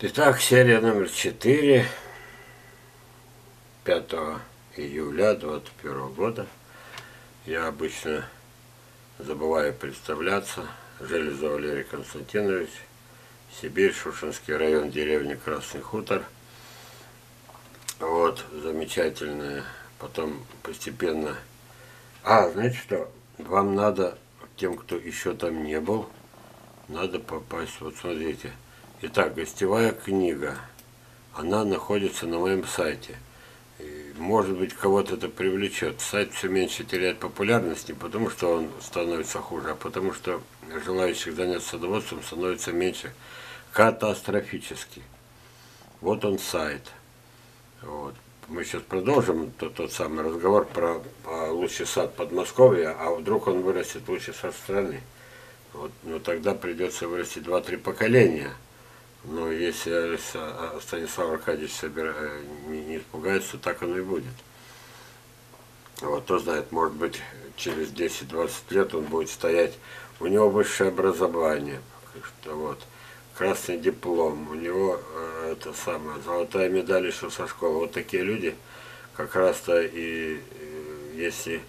Итак, серия номер 4, 5 июля 2021 года. Я обычно забываю представляться. Железов Валерий Константинович, Сибирь, Шушинский район, деревня Красный Хутор. Вот, замечательное. Потом постепенно... знаете что? Вам надо, тем, кто еще там не был, надо попасть. Вот смотрите. Итак, гостевая книга, она находится на моем сайте. И, может быть, кого-то это привлечет. Сайт все меньше теряет популярность, не потому что он становится хуже, а потому что желающих заняться садоводством становится меньше. Катастрофически. Вот он сайт. Вот. Мы сейчас продолжим тот самый разговор про лучший сад Подмосковья, а вдруг он вырастет лучший сад страны. Вот, ну, тогда придется вырастить 2-3 поколения. Но если Станислав Аркадьевич не испугается, так оно и будет. Вот, кто знает, может быть, через 10-20 лет он будет стоять. У него высшее образование, вот, красный диплом, у него золотая медаль еще со школы. Вот такие люди как раз-то и если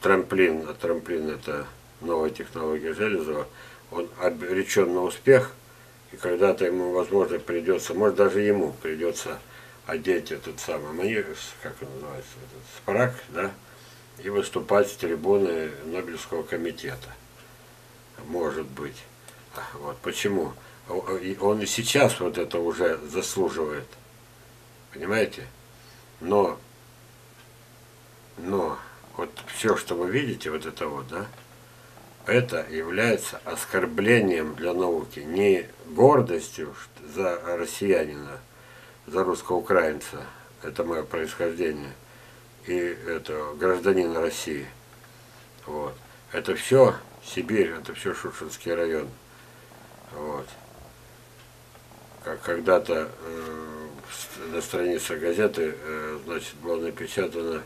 трамплин, а трамплин это новая технология Железова, он обречен на успех. И когда-то ему, возможно, придется, может, даже ему придется одеть этот самый манеж, как он называется, этот спарак, да, и выступать с трибуны Нобелевского комитета. Может быть. Вот почему. Он и сейчас вот это уже заслуживает. Понимаете? Но вот все, что вы видите, вот это вот, да, это является оскорблением для науки, не гордостью за россиянина, за русско-украинца, это мое происхождение, и это гражданин России. Вот. Это все Сибирь, это все Шушинский район. Вот. Как когда-то на странице газеты значит, было напечатано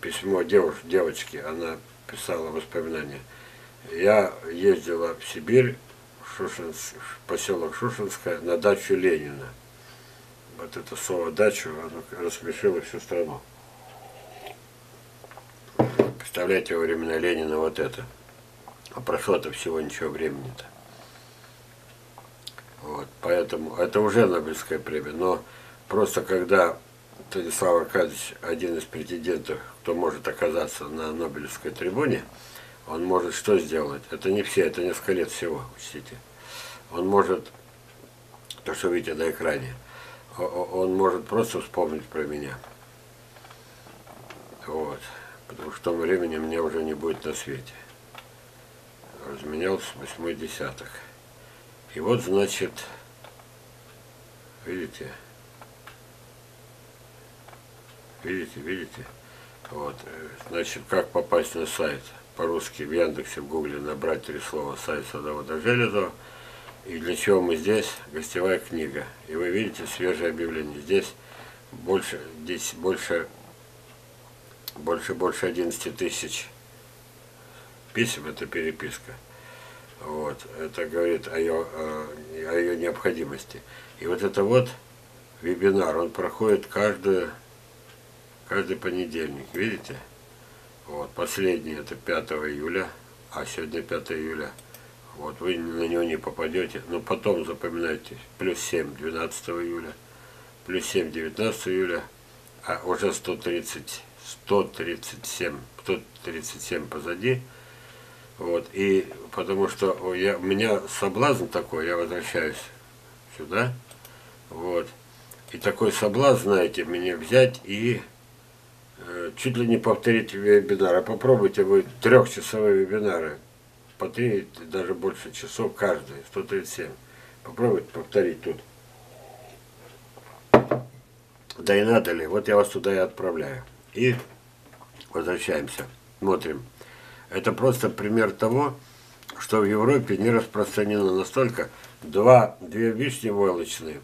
письмо девочки, она писала воспоминания. Я ездила в Сибирь, в поселок Шушинское, на дачу Ленина. Вот это слово «дачу» оно рассмешило всю страну. Представляете, во времена Ленина вот это. А прошло-то всего ничего времени-то. Вот, поэтому это уже Нобелевская премия, но просто когда Станислав Аркадьевич один из претендентов, кто может оказаться на Нобелевской трибуне, он может что сделать? Это не все, это несколько лет всего, учтите. Он может, то что видите на экране, он может просто вспомнить про меня. Вот. Потому что в том времени меня уже не будет на свете. Разменялся 8-й десяток. И вот, значит, видите... Видите? Вот. Значит, как попасть на сайт? По-русски в Яндексе, в Гугле набрать 3 слова «сайт садовода Железова». И для чего мы здесь? Гостевая книга. И вы видите свежее объявление. Здесь больше 11 тысяч писем. Это переписка. Вот. Это говорит о ее необходимости. И вот это вот вебинар. Он проходит каждый понедельник, видите? Вот, последний это 5 июля, а сегодня 5 июля. Вот, вы на него не попадете, но потом запоминайте, плюс 7 12 июля, плюс 7 19 июля, а уже 137 позади. Вот, и потому что у меня соблазн такой, я возвращаюсь сюда, вот, и такой соблазн, знаете, меня взять и... чуть ли не повторить вебинар, а попробуйте вы 3-часовые вебинары, по 3, даже больше часов каждый, 137, попробуйте повторить тут. Да и надо ли, вот я вас туда и отправляю. И возвращаемся, смотрим. Это просто пример того, что в Европе не распространено настолько. Две вишни войлочные.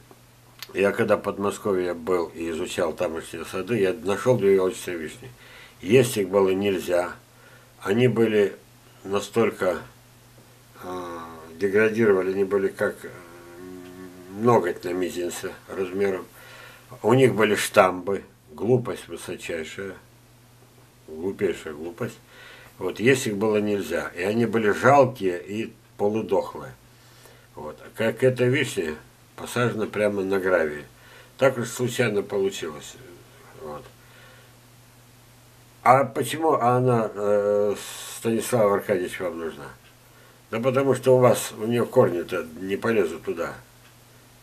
Я когда в Подмосковье был и изучал тамошние сады, я нашел 2 елочные вишни. Есть их было нельзя. Они были настолько деградировали, они были как ноготь на мизинце размером. У них были штамбы, глупость высочайшая, глупейшая глупость. Вот, есть их было нельзя, и они были жалкие и полудохлые. Вот, как эта вишня посажена прямо на гравии. Так уж случайно получилось. Вот. А почему она, Станислав Аркадьевич, вам нужна? Да потому что у вас, у нее корни-то не полезут туда.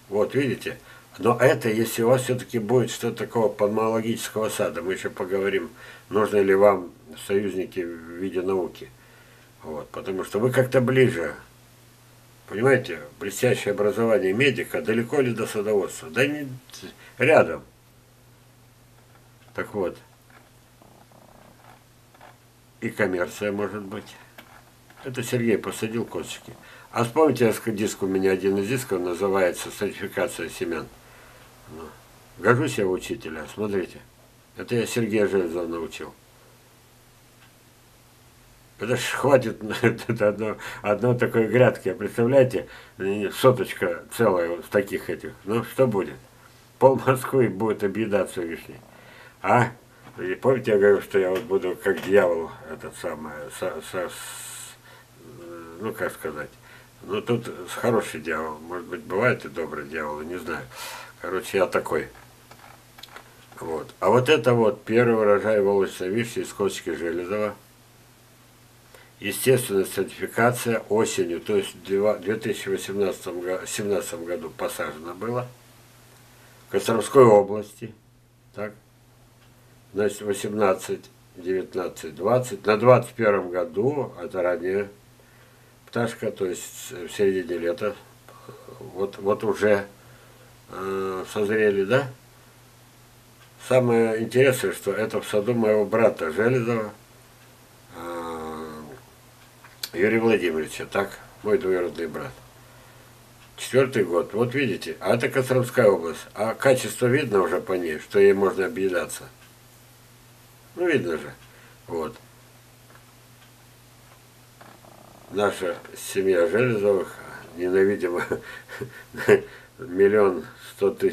Вот, видите? Но это, если у вас все-таки будет что-то такого пальмологического сада, мы еще поговорим, нужны ли вам союзники в виде науки. Вот, потому что вы как-то ближе. Понимаете, блестящее образование медика далеко ли до садоводства? Да не рядом. Так вот. И коммерция, может быть. Это Сергей посадил косточки. А вспомните, диск у меня, один из дисков называется «Сертификация семян». Гожусь я в учителя, смотрите. Это я Сергея Железова научил. Это ж хватит одной такой грядки. Представляете, соточка целая вот таких этих. Ну, что будет? Пол Москвы будет объедаться вишней. А? И помните, я говорю, что я вот буду как дьявол, этот самый, ну, как сказать. Ну, тут хороший дьявол. Может быть, бывает и добрый дьявол, не знаю. Короче, я такой. Вот. А вот это вот первый урожай волочной вишни из косточки Железова. Естественная сертификация осенью, то есть в 2017 году посажено было. В Костромской области. Так. Значит, 18, 19, 20. На 21 году, это ранее пташка, то есть в середине лета, вот уже созрели, да? Самое интересное, что это в саду моего брата Железова, Юрия Владимировича, так, мой двоюродный брат. 4-й год, вот видите, а это Костромская область, а качество видно уже по ней, что ей можно объедаться. Ну, видно же, вот. Наша семья Железовых, ненавидимо, 1 100 000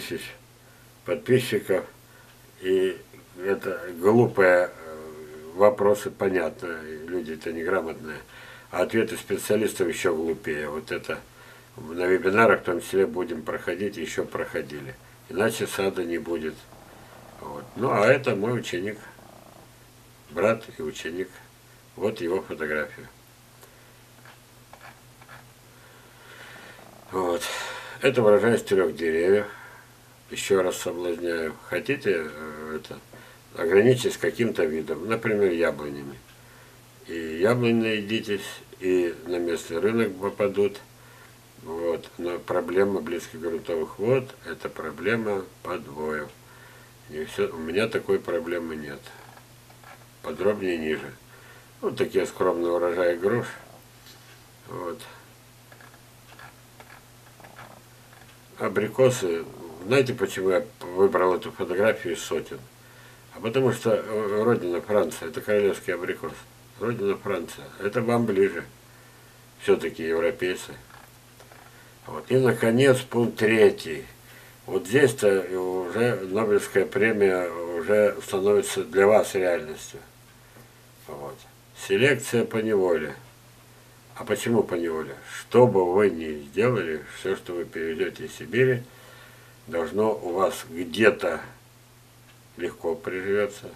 подписчиков, и это глупые вопросы, понятно, люди-то неграмотные. А ответы специалистов еще глупее. Вот это на вебинарах в том числе будем проходить, еще проходили. Иначе сада не будет. Вот. Ну, а это мой ученик, брат и ученик. Вот его фотография. Вот. Это урожай из 3 деревьев. Еще раз соблазняю. Хотите это? Ограничьтесь каким-то видом, например, яблонями. И яблони наедитесь, и на местный рынок попадут. Вот. Но проблема близких грунтовых вод – это проблема подвоев. И все. У меня такой проблемы нет. Подробнее ниже. Вот такие скромные урожаи груш. Вот. Абрикосы. Знаете, почему я выбрал эту фотографию из сотен? А потому что родина Франция – это королевский абрикос. Родина Франция. Это вам ближе. Все-таки европейцы. Вот. И, наконец, пункт 3. Вот здесь-то уже Нобелевская премия уже становится для вас реальностью. Вот. Селекция поневоле. А почему поневоле? Что бы вы ни сделали, все, что вы переведете из Сибири, должно у вас где-то легко приживется.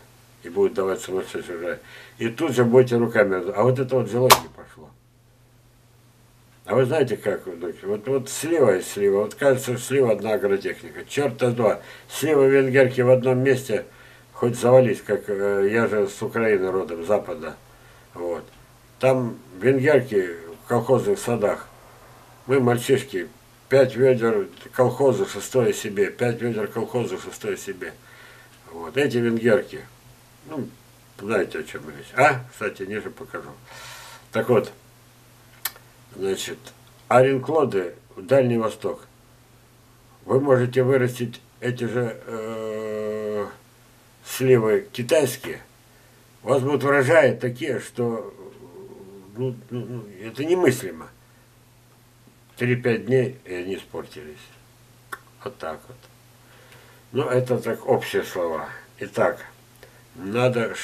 И будет давать сумасшедший урожай. И тут же будете руками. А вот это вот желоб не пошло. А вы знаете как, вот слива и слива. Вот кажется, слива одна агротехника. Черт-то два. Слива венгерки в одном месте хоть завались, как я же с Украины родом, запада. Вот. Там венгерки в колхозных садах. Мы, мальчишки, 5 ведер колхоза, 6 себе. 5 ведер колхоза, 6 себе. Вот. Эти венгерки. Ну, знаете, о чем речь. А, кстати, ниже покажу. Так вот, значит, аренклоды, Дальний Восток. Вы можете вырастить эти же сливы китайские. У вас будут урожаи такие, что это немыслимо. 3-5 дней, и они испортились. Вот так вот. Ну, это так общие слова. Итак, надо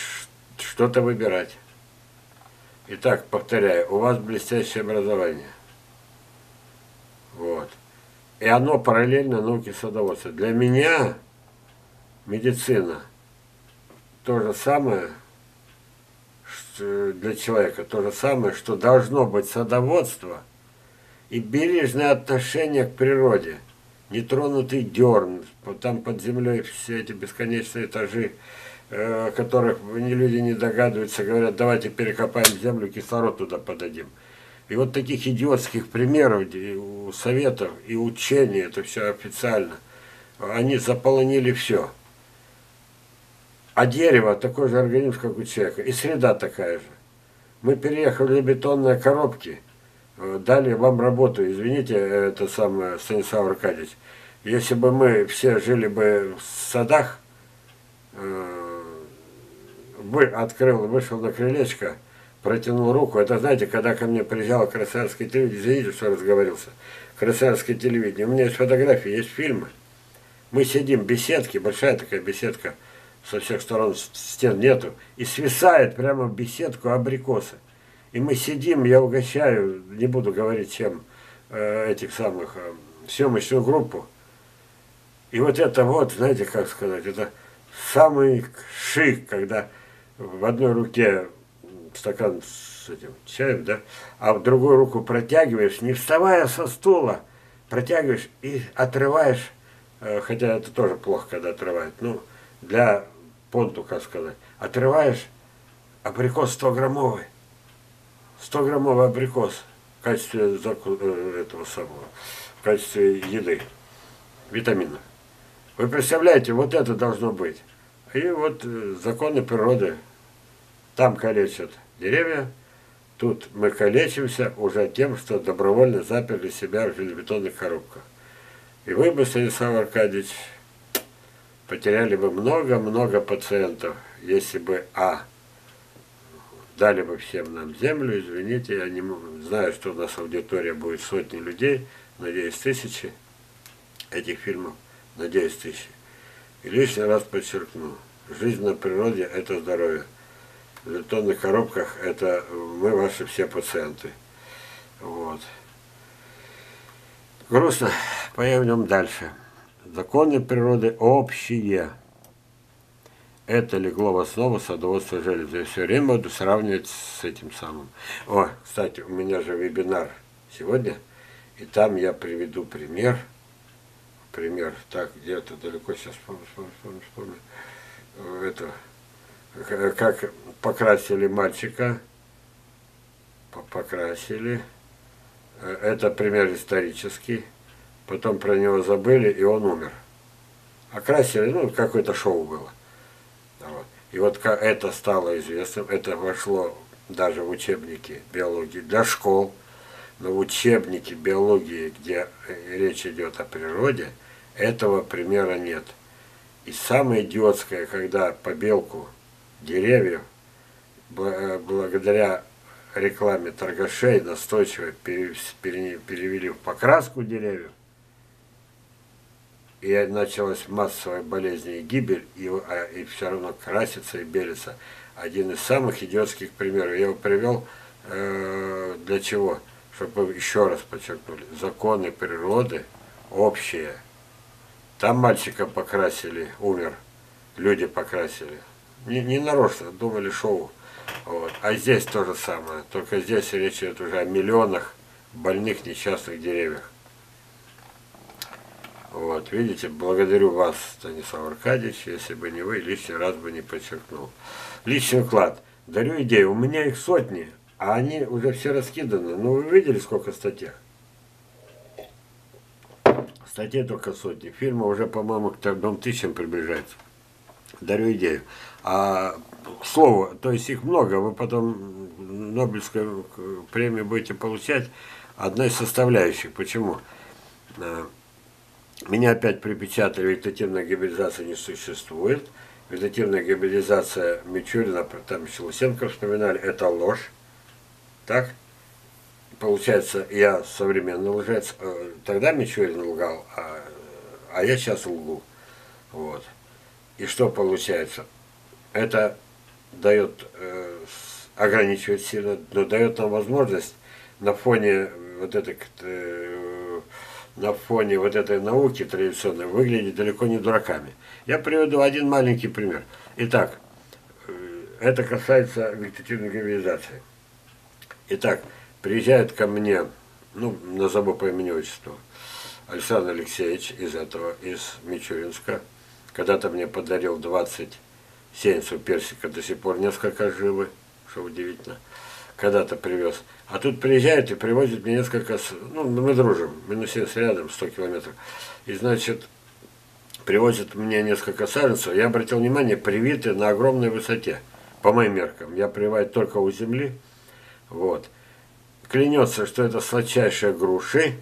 что-то выбирать. Итак, повторяю, у вас блестящее образование. Вот. И оно параллельно науке садоводства. Для меня медицина то же самое, для человека то же самое, что должно быть садоводство и бережное отношение к природе. Нетронутый дерн, там под землей все эти бесконечные этажи, о которых люди не догадываются, говорят, давайте перекопаем землю, кислород туда подадим. И вот таких идиотских примеров, советов и учений, это все официально, они заполонили все. А дерево такой же организм, как у человека, и среда такая же. Мы переехали в бетонные коробки, дали вам работу, извините, это самое, Станислав Аркадьевич, если бы мы все жили бы в садах, вышел на крылечко, протянул руку. Это, знаете, когда ко мне приезжало красноярское телевидение, извините, что разговорился, красноярское телевидение, у меня есть фотографии, есть фильмы. Мы сидим в беседке, большая такая беседка, со всех сторон стен нету, и свисает прямо в беседку абрикосы. И мы сидим, я угощаю, не буду говорить, чем этих самых, съемочную группу. И вот это вот, знаете, как сказать, это самый шик, когда в одной руке стакан с этим чаем, да, а в другую руку протягиваешь, не вставая со стула, протягиваешь и отрываешь, хотя это тоже плохо, когда отрывают, ну, для понту, как сказать, отрываешь абрикос 100-граммовый. 100-граммовый абрикос в качестве этого самого, в качестве еды, витамина. Вы представляете, вот это должно быть. И вот законы природы. Там калечат деревья, тут мы калечимся уже тем, что добровольно заперли себя в железобетонных коробках. И вы бы, Станислав Аркадьевич, потеряли бы много-много пациентов, если бы, дали бы всем нам землю, извините, я не знаю, что у нас аудитория будет сотни людей, надеюсь, тысячи этих фильмов, надеюсь, тысячи. И лишний раз подчеркну, жизнь на природе – это здоровье. В бетонных коробках – это мы, ваши все пациенты. Вот. Грустно, поедем дальше. Законы природы общие. Это легло в основу садоводства Железова. Я все время буду сравнивать с этим самым. О, кстати, у меня же вебинар сегодня. И там я приведу пример. Пример, так, где-то далеко сейчас вспомню. Это, как покрасили мальчика. Покрасили. Это пример исторический. Потом про него забыли, и он умер. Окрасили, ну, какое-то шоу было. Вот. И вот это стало известным, это вошло даже в учебники биологии для школ, но в учебнике биологии, где речь идет о природе, этого примера нет. И самое идиотское, когда побелку деревьев, благодаря рекламе торгашей настойчиво перевели в покраску деревьев, и началась массовая болезнь и гибель, и все равно красится и белится. Один из самых идиотских примеров. Я его привел для чего? Чтобы вы еще раз подчеркнули. Законы природы общие. Там мальчика покрасили, умер. Люди покрасили. Не нарочно, думали шоу. Вот. А здесь то же самое. Только здесь речь идет уже о миллионах больных несчастных деревьях. Вот, видите, благодарю вас, Станислав Аркадьевич, если бы не вы, лишний раз бы не подчеркнул. Личный вклад. Дарю идею. У меня их сотни, а они уже все раскиданы. Ну, вы видели, сколько статей? Статей только сотни. Фильмы уже, по-моему, к 3000 приближается. Дарю идею. А, к слову, то есть их много, вы потом Нобелевскую премию будете получать. Одна из составляющих. Почему? Меня опять припечатали, вегетативная гибридизация не существует. Вегетативная гибридизация Мичурина, там еще Лысенко вспоминали, это ложь. Так? Получается, я современный лжец. Тогда Мичурин лгал, а я сейчас лгу. Вот. И что получается? Это дает, ограничивает сильно, но дает нам возможность на фоне вот этой, науки традиционной выглядеть далеко не дураками. Я приведу один маленький пример. Итак, это касается вегетативной гибридизации. Итак, приезжает ко мне, ну, назову по имени отчеству, Александр Алексеевич из Мичуринска. Когда-то мне подарил 27 су персика, до сих пор несколько живы, что удивительно. Когда-то привез. А тут приезжает и привозит мне несколько, ну, мы дружим, минус 7 рядом, 100 километров. И, значит, привозит мне несколько саженцев. Я обратил внимание, привиты на огромной высоте, по моим меркам. Я прививаю только у земли. Вот. Клянется, что это сладчайшие груши.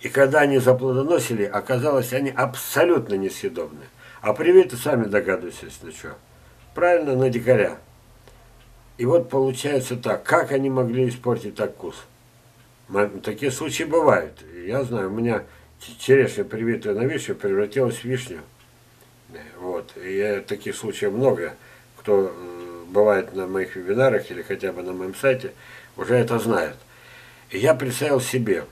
И когда они заплодоносили, оказалось, они абсолютно несъедобны. А привиты, сами догадывайтесь, на что. Правильно, на дикаря. И вот получается так. Как они могли испортить так вкус? Такие случаи бывают. Я знаю, у меня черешня, привитая на вишню, превратилась в вишню. Вот. И таких случаев много. Кто бывает на моих вебинарах или хотя бы на моем сайте, уже это знает. И я представил себе...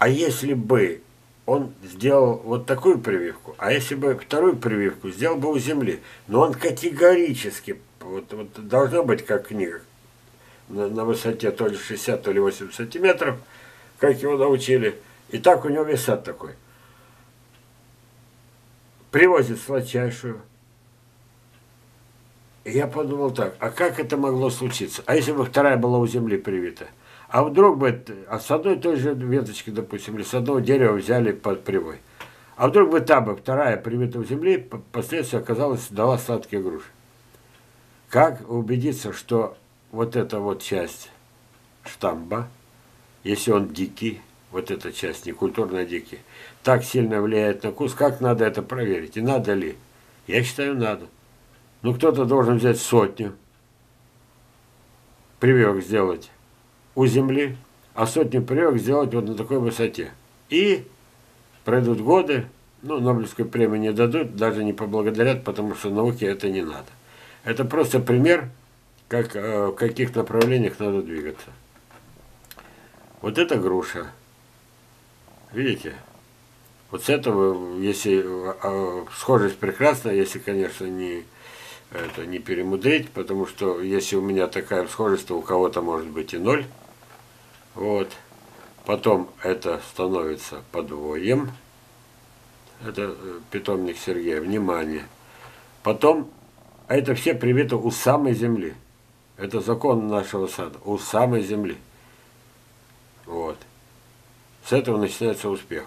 А если бы он сделал вот такую прививку, а если бы вторую прививку сделал бы у земли, но он категорически, вот должно быть как книга, на высоте то ли 60, то ли 80 сантиметров, как его научили, и так у него весь сад такой. Привозит сладчайшую. И я подумал так, а как это могло случиться? А если бы вторая была у земли привита? А вдруг бы, с одной и той же веточки, допустим, или с одного дерева взяли под привой. А вдруг бы та бы, вторая, привита в земле, впоследствии оказалась, дала сладкие груши. Как убедиться, что вот эта вот часть штамба, если он дикий, вот эта часть некультурно дикий, так сильно влияет на вкус, как надо это проверить? И надо ли? Я считаю, надо. Ну, кто-то должен взять 100 прививок сделать у земли, а 100 прививок сделать вот на такой высоте. И пройдут годы, ну, Нобелевскую премию не дадут, даже не поблагодарят, потому что науке это не надо. Это просто пример, как, в каких направлениях надо двигаться. Вот это груша. Видите? Вот с этого, если схожесть прекрасна, если, конечно, не перемудрить, потому что если у меня такая схожесть, то у кого-то может быть и 0. Вот. Потом это становится подвоем. Это питомник Сергея. Внимание. Потом, а это все привито у самой земли. Это закон нашего сада. У самой земли. Вот. С этого начинается успех.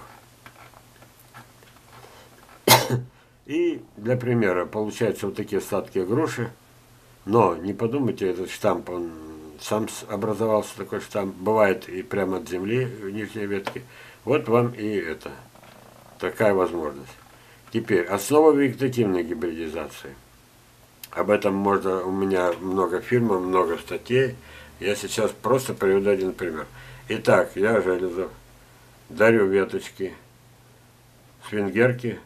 И для примера получаются вот такие сладкие груши, но не подумайте, этот штамп, он сам образовался, такой штамп, бывает и прямо от земли, в нижней ветке. Вот вам и это, такая возможность. Теперь, основа вегетативной гибридизации. Об этом можно, у меня много фильмов, много статей, я сейчас просто приведу один пример. Итак, я, Железов, дарю веточки с венгерки,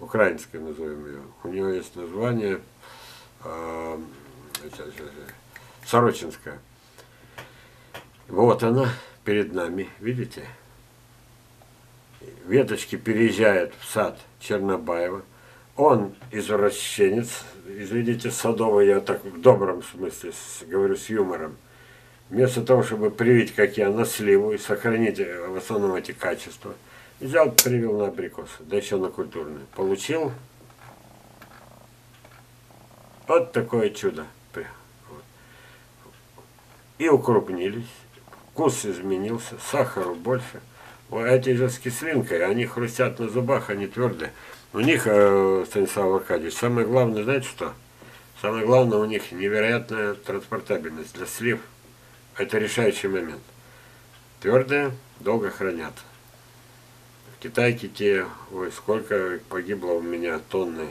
украинской, назовем ее. У нее есть название Сорочинская. Вот она перед нами, видите? Веточки переезжают в сад Чернобаева. Он извращенец, извините, садовый, я так в добром смысле говорю, с юмором. Вместо того, чтобы привить, как я, на сливу и сохранить в основном эти качества, взял, привел на абрикосы, да еще на культурные. Получил вот такое чудо. И укрупнились, вкус изменился, сахару больше. Эти же с кислинкой, они хрустят на зубах, они твердые. У них, Станислав Аркадьевич, самое главное, знаете что? Самое главное, у них невероятная транспортабельность для слив. Это решающий момент. Твердые, долго хранятся. Китайки те, ой, сколько погибло у меня, тонны.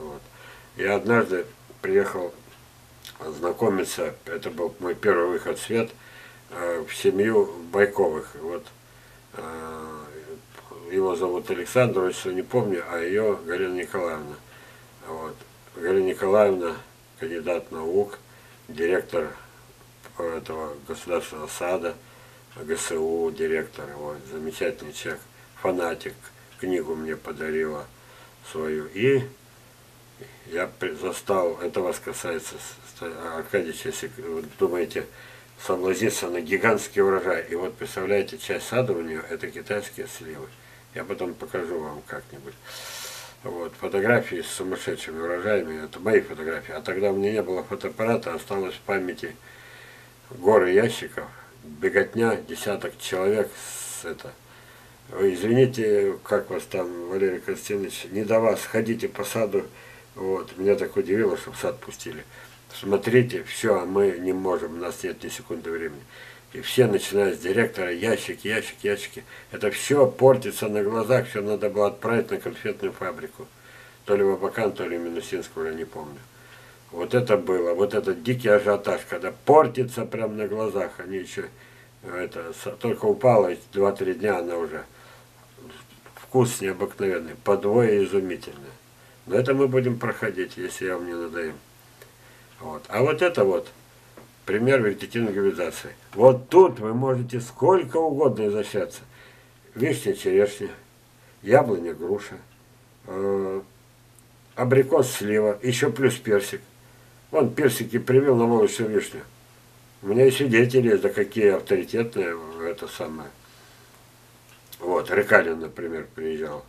Вот. Я однажды приехал знакомиться, это был мой первый выход в свет, в семью Байковых. Вот Его зовут Александр, если не помню, а ее Галина Николаевна. Вот. Галина Николаевна, кандидат наук, директор этого государственного сада, ГСУ, директор, вот, замечательный человек, фанатик, книгу мне подарила свою. И я застал, это вас касается, Аркадьевич, если вы думаете, соблазниться на гигантский урожай. И вот, представляете, часть сада у нее, это китайские сливы. Я потом покажу вам как-нибудь. Вот, фотографии с сумасшедшими урожаями, это мои фотографии. А тогда у меня не было фотоаппарата, осталось в памяти горы ящиков, беготня, десяток человек. Ой, извините, как вас там, Валерий Константинович, не до вас, ходите по саду. Вот, меня так удивило, что в сад пустили. Смотрите, все, а мы не можем, у нас нет ни секунды времени. И все, начиная с директора, ящики, ящики, ящики. Это все портится на глазах, все надо было отправить на конфетную фабрику. То ли в Абакан, то ли в Минусинскую, я не помню. Вот это было, вот этот дикий ажиотаж, когда портится прямо на глазах. Они еще, это, только упало 2-3 дня, она уже. Вкус необыкновенный, подвое изумительный. Но это мы будем проходить, если я вам не надоем. Вот. А вот это вот пример вегетативной гибридизации. Вот тут вы можете сколько угодно изощряться. Вишня, черешня, яблоня, груша, абрикос, слива, еще плюс персик. Вон персики привил на молочную вишню. У меня и свидетели есть, да какие авторитетные, это самое. Вот, Рыкалин, например, приезжал,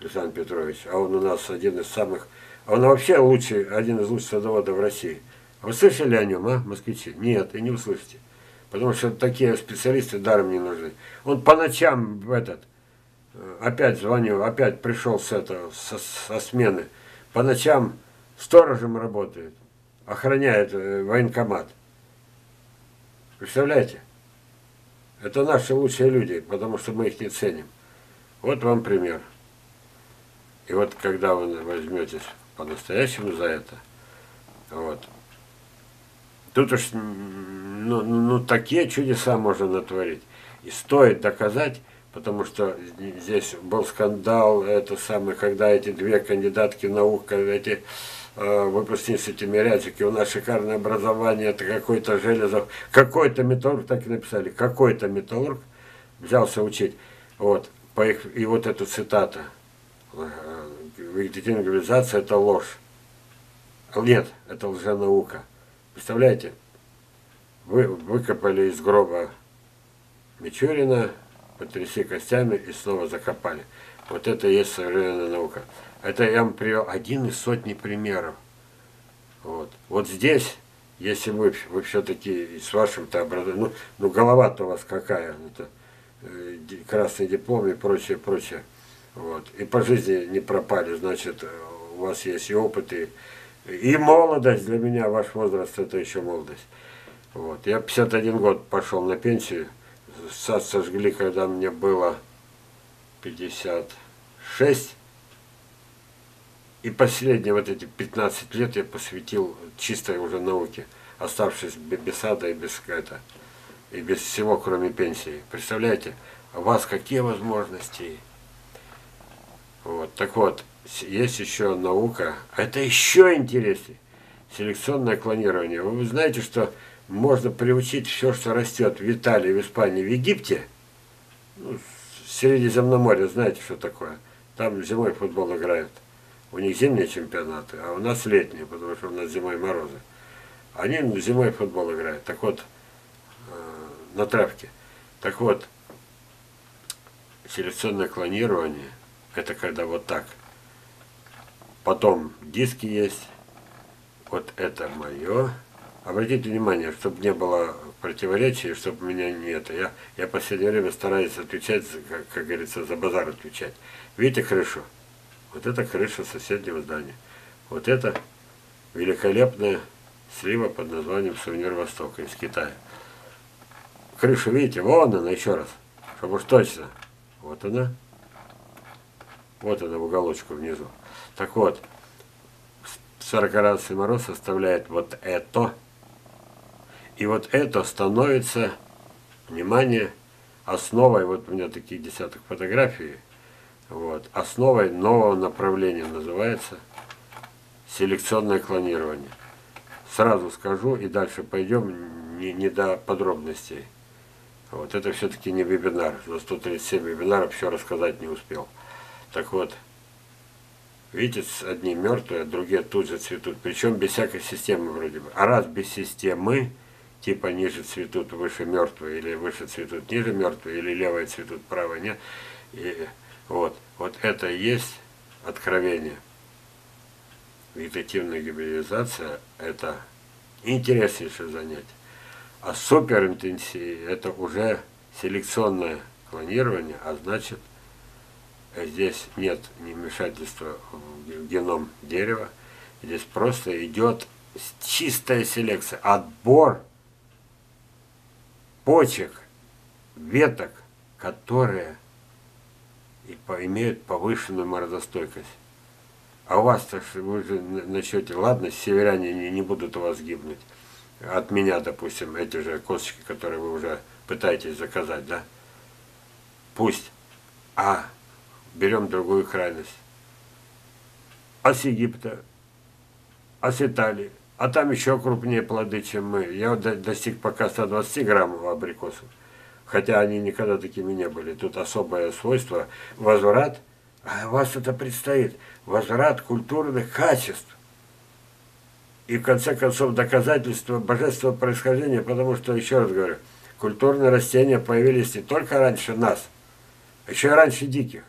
Александр Петрович, а он у нас один из самых... Он вообще лучший, один из лучших садоводов в России. Вы слышали о нем, а, москвичи? Нет, и не услышите. Потому что такие специалисты даром не нужны. Он по ночам в этот, опять звонил, опять пришел с этого, со смены. По ночам сторожем работает, охраняет военкомат. Представляете? Это наши лучшие люди, потому что мы их не ценим. Вот вам пример. И вот когда вы возьметесь по-настоящему за это, вот, тут уж такие чудеса можно натворить. И стоит доказать, потому что здесь был скандал, это самое, когда эти две кандидатки наук, эти выпускницы Тимирязевки, у нас шикарное образование, это какой-то Железов, какой-то металлург, так и написали, какой-то металлург взялся учить. Вот, и вот эту цитату. Вегетативная гибридизация — это ложь. Нет, это лженаука. Представляете? Вы выкопали из гроба Мичурина, потрясли костями и снова закопали. Вот это и есть современная наука. Это я вам привел один из сотни примеров. Вот, вот здесь, если вы все-таки с вашим-то образованием... Ну голова-то у вас какая? Это, красный диплом и прочее, прочее. Вот. И по жизни не пропали, значит, у вас есть и опыт, и молодость. Для меня ваш возраст — это еще молодость. Вот. Я 51 год пошел на пенсию, сад сожгли, когда мне было 56. И последние вот эти 15 лет я посвятил чистой уже науке, оставшись без сада и без, это, и без всего, кроме пенсии. Представляете, у вас какие возможности? Вот, так вот, есть еще наука, а это еще интереснее, селекционное клонирование. Вы знаете, что можно приучить все, что растет в Италии, в Испании, в Египте, ну, в Средиземноморье, знаете, что такое. Там зимой футбол играют, у них зимние чемпионаты, а у нас летние, потому что у нас зимой морозы. Они зимой футбол играют, так вот, на травке. Так вот, селекционное клонирование... Это когда вот так. Потом диски есть. Вот это мое. Обратите внимание, чтобы не было противоречий, чтобы меня не это. Я в последнее время стараюсь отвечать, как говорится, за базар отвечать. Видите крышу? Вот это крыша соседнего здания. Вот это великолепная слива под названием «Сувенир Востока» из Китая. Крышу видите? Вон она еще раз. Чтобы уж точно. Вот она. Вот она в уголочку внизу. Так вот, 40-градусный мороз составляет вот это. И вот это становится, внимание, основой, вот у меня таких десяток фотографий, вот, основой нового направления называется селекционное клонирование. Сразу скажу и дальше пойдем, не до подробностей. Вот это все-таки не вебинар, за 137 вебинаров все рассказать не успел. Так вот, видите, одни мертвые, другие тут же цветут, причем без всякой системы вроде бы. А раз без системы, типа ниже цветут, выше мертвые, или выше цветут, ниже мертвые, или левые цветут, правые нет. И вот это и есть откровение. Вегетативная гибридизация – это интереснейшее занятие. А суперинтенсивное – это уже селекционное клонирование, а значит, здесь нет ни вмешательства в геном дерева, здесь просто идет чистая селекция, отбор почек, веток, которые имеют повышенную морозостойкость. А у вас-то вы же начнете, ладно, северяне не будут у вас гибнуть. От меня, допустим, эти же косточки, которые вы уже пытаетесь заказать, да? Пусть. А берем другую крайность. А с Египта, а с Италии, а там еще крупнее плоды, чем мы. Я достиг пока 120 граммов абрикосов, хотя они никогда такими не были. Тут особое свойство, возврат. А у вас это предстоит, возврат культурных качеств. И в конце концов доказательство божественного происхождения, потому что, еще раз говорю, культурные растения появились не только раньше нас, а еще и раньше диких.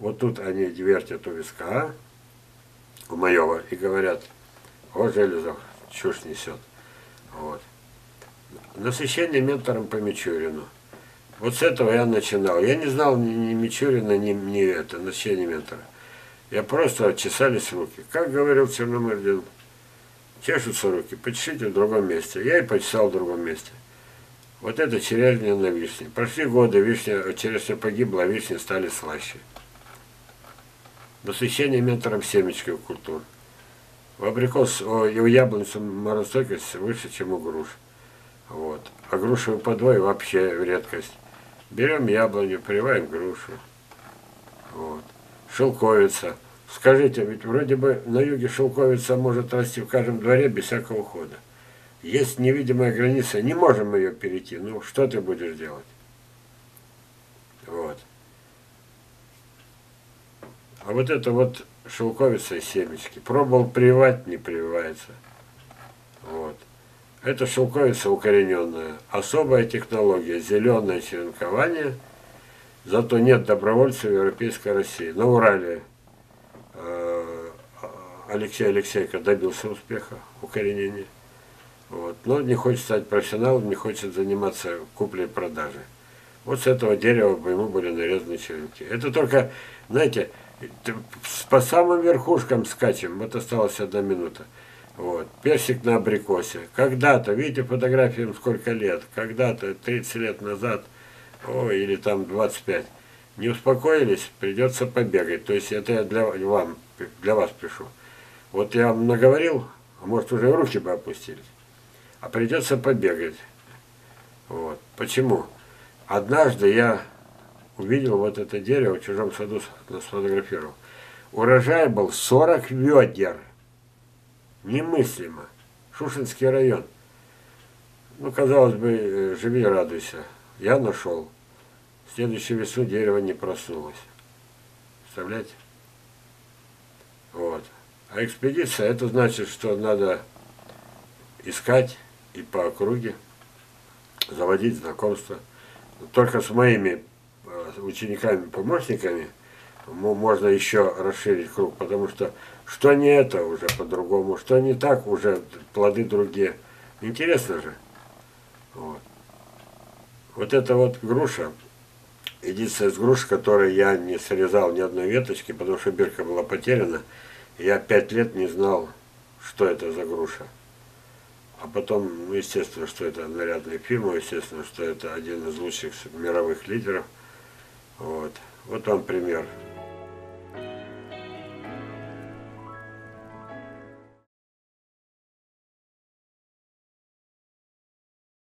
Вот тут они вертят у виска, у моего, и говорят, о, Железов, чушь несет. Вот. Насыщение ментором по Мичурину. Вот с этого я начинал. Я не знал ни Мичурина, ни это, насыщение ментора. Я просто чесались руки. Как говорил Черномырдин, чешутся руки, почешите в другом месте. Я и почесал в другом месте. Вот это черешня на вишне. Прошли годы, черешня погибла, а вишни стали слаще. Насыщение ментором семечковых культур. У абрикос и у яблонцев морозостойкость выше, чем у груш. Вот. А грушевый подвой вообще редкость. Берем яблоню, приваем грушу. Вот. Шелковица. Скажите, ведь вроде бы на юге шелковица может расти в каждом дворе без всякого ухода. Есть невидимая граница, не можем ее перейти. Ну, что ты будешь делать? Вот. А вот это вот шелковица и семечки. Пробовал прививать, не прививается. Вот. Это шелковица укорененная. Особая технология, зеленое черенкование. Зато нет добровольцев в Европейской России. На Урале Алексей Алексеевич добился успеха, укоренения. Вот. Но не хочет стать профессионалом, не хочет заниматься куплей-продажей. Вот с этого дерева по ему были нарезаны черенки. Это только, знаете, по самым верхушкам скачем. Вот осталась одна минута. Вот. Персик на абрикосе. Когда-то, видите, фотографиям сколько лет. Когда-то, 30 лет назад, ой, или там 25. Не успокоились, придется побегать. То есть это я для вас пишу. Вот я вам наговорил, а может уже руки бы опустились. А придется побегать. Вот. Почему? Однажды я увидел вот это дерево, в чужом саду сфотографировал. Урожай был 40 ведер. Немыслимо. Шушинский район. Ну, казалось бы, живи и радуйся. Я нашел. В следующую весну дерево не проснулось. Представляете? Вот. А экспедиция, это значит, что надо искать и по округе, заводить знакомства. Только с моими учениками-помощниками можно еще расширить круг, потому что что не это уже по-другому, что не так уже, плоды другие. Интересно же. Вот, вот это вот груша, единственная из груш, которой я не срезал ни одной веточки, потому что бирка была потеряна. Я 5 лет не знал, что это за груша. А потом, ну, естественно, что это нарядная фирма, естественно, что это один из лучших мировых лидеров. Вот, вот вам пример.